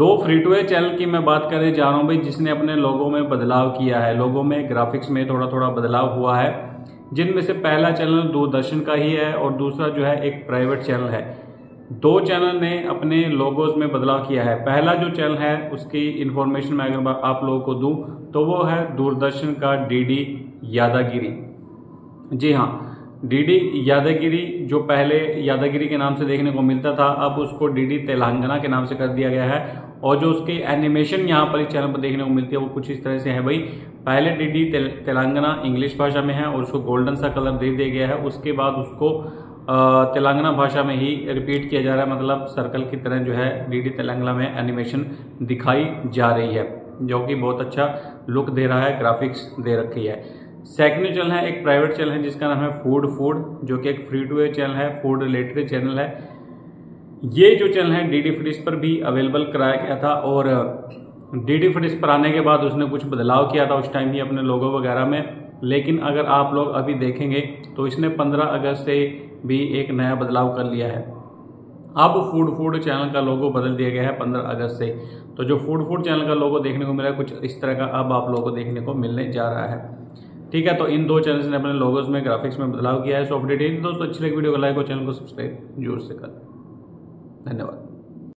दो free to air channel की मैं बात करने जा रहा हूं भाई, जिसने अपने लोगों में बदलाव किया है, लोगों में ग्राफिक्स में थोड़ा थोड़ा बदलाव हुआ है, जिनमें से पहला चैनल दूरदर्शन का ही है और दूसरा जो है एक प्राइवेट चैनल है। दो चैनल ने अपने लोगोज में बदलाव किया है। पहला जो चैनल है उसकी इन्फॉर्मेशन मैं अगर आप लोगों को दूं तो वो है दूरदर्शन का डी यादगिरी। जी हाँ, डी यादगिरी जो पहले यादगिरी के नाम से देखने को मिलता था, अब उसको डी तेलंगना के नाम से कर दिया गया है। और जो उसके एनिमेशन यहाँ पर इस चैनल पर देखने को मिलती है वो कुछ इस तरह से है भाई। पहले डी तेलंगना इंग्लिश भाषा में है और उसको गोल्डन सा कलर दे दिया गया है। उसके बाद उसको तेलंगना भाषा में ही रिपीट किया जा रहा है, मतलब सर्कल की तरह जो है डी तेलंगना में एनिमेशन दिखाई जा रही है, जो कि बहुत अच्छा लुक दे रहा है, ग्राफिक्स दे रखी है। सेकंड चैनल है एक प्राइवेट चैनल है जिसका नाम है फूड फूड, जो कि एक फ्री टू एयर चैनल है, फूड रिलेटेड चैनल है। ये जो चैनल है डी फ्रीडिश पर भी अवेलेबल कराया गया था और डी फ्रीडिश पर आने के बाद उसने कुछ बदलाव किया था उस टाइम ही अपने लोगों वगैरह में, लेकिन अगर आप लोग अभी देखेंगे तो इसने 15 अगस्त से भी एक नया बदलाव कर लिया है। अब फूड फूड चैनल का लोगो बदल दिया गया है 15 अगस्त से। तो जो फूड फूड चैनल का लोगो देखने को मिला है कुछ इस तरह का अब आप लोगों को देखने को मिलने जा रहा है। ठीक है, तो इन दो चैनल्स ने अपने लोगोज में ग्राफिक्स में बदलाव किया है। सो अपडेट दोस्तों, अच्छी लगी वीडियो को लाइक और चैनल को सब्सक्राइब जरूर से करें। धन्यवाद।